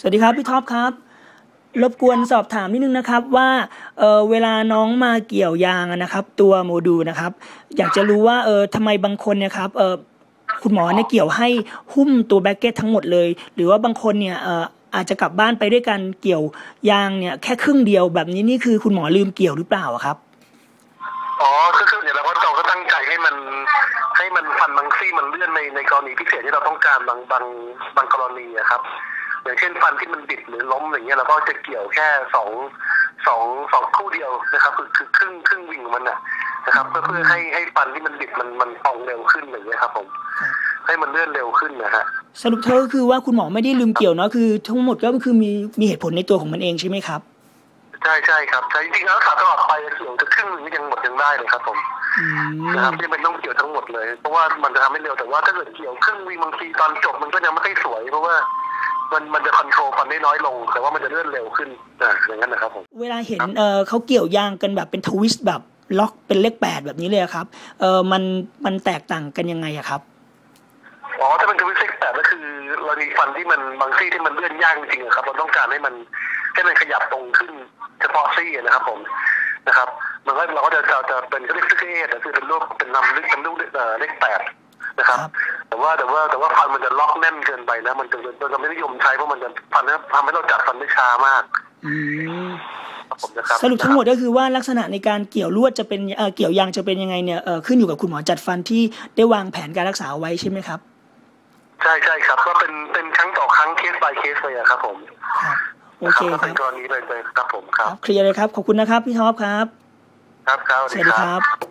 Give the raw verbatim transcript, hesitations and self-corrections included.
สวัสดีครับพี่ท็อปครับรบกวนสอบถามนิดนึงนะครับว่าเออเวลาน้องมาเกี่ยวยางนะครับตัวโมดูลนะครับอยากจะรู้ว่าเออทำไมบางคนเนี่ยครับเออคุณหมอเนี่ยเกี่ยวให้หุ้มตัวแบ็กเก็ตทั้งหมดเลยหรือว่าบางคนเนี่ยเอออาจจะกลับบ้านไปด้วยกันเกี่ยวยางเนี่ยแค่ครึ่งเดียวแบบนี้นี่คือคุณหมอลืมเกี่ยวหรือเปล่าครับอ๋อคือคืออย่างเราก็เราก็ตั้งใจให้มันให้มันฟันบางซี่มันเลื่อนในในกรณีพิเศษที่เราต้องการบางบางบางกรณีนะครับอย่างเช่นฟันที่มันบิดหรือล้มอย่างเงี้ยเราก็จะเกี่ยวแค่สองสองสองคู่เดียวนะครับคือคือครึ่งครึ่งวิ่งมันนะครับเพื่อเพื่อให้ให้ฟันที่มันบิดมันมันตรงเร็วขึ้นอย่างเงี้ยครับผมให้มันเลื่อนเร็วขึ้นนะฮะสรุปเธอคือว่าคุณหมอไม่ได้ลืมเกี่ยวเนาะคือทั้งหมดก็คือมีมีเหตุผลในตัวของมันเองใช่ไหมครับใช่ใช่ครับจริงๆแล้วขาตลอดไปเกี่ยวจะครึ่งหนึ่งยังหมดยังได้เลยครับผมนะครับที่เป็นต้องเกี่ยวทั้งหมดเลยเพราะว่ามันจะทำให้เร็วแต่ว่าถ้าเกิดเกี่ยวครึ่งวิ่งบางทีตอนจบมันก็ยังไม่ได้สวยเพราะว่ามันมันจะคอนโทรลฟันได้น้อยลงแต่ว่ามันจะเลื่อนเร็วขึ้นอย่างนั้นนะครับผมเวลาเห็นเออเขาเกี่ยวยางกันแบบเป็นทวิสต์แบบล็อกเป็นเลขแปดแบบนี้เลยครับเออมันมันแตกต่างกันยังไงอะครับอ๋อถ้าเป็นทวิสต์เลขแปดก็คือเรามีฟันที่มันบางซี่ที่มันเลื่อนยากจริงๆครับเราต้องการให้มันให้มันขยับตรงขึ้นเฉพาะซี่นะครับผมนะครับมันก็เราก็จะจะเป็นเลขเลขเอแต่คือเป็นรูปเป็นลำลึกเป็นรูปเลขแปดนะครับแต่ว่าแต่ว่าแต่ว่าฟันมันจะล็อกแน่นเกินไปนะมันจะเราไม่นิยมใช้เพราะมันจะฟันนะทำให้เราจับฟันได้ช้ามากสรุปทั้งหมดก็คือว่าลักษณะในการเกี่ยวลวดจะเป็นเกี่ยวยางจะเป็นยังไงเนี่ยขึ้นอยู่กับคุณหมอจัดฟันที่ได้วางแผนการรักษาไว้ใช่ไหมครับใช่ใช่ครับก็เป็นเป็นครั้งต่อครั้งเคส by เคสเลยครับผมโอเคครับเป็นกรณีเลยครับผมครับเคลียร์เลยครับขอบคุณนะครับพี่ท็อปครับครับสวัสดีครับ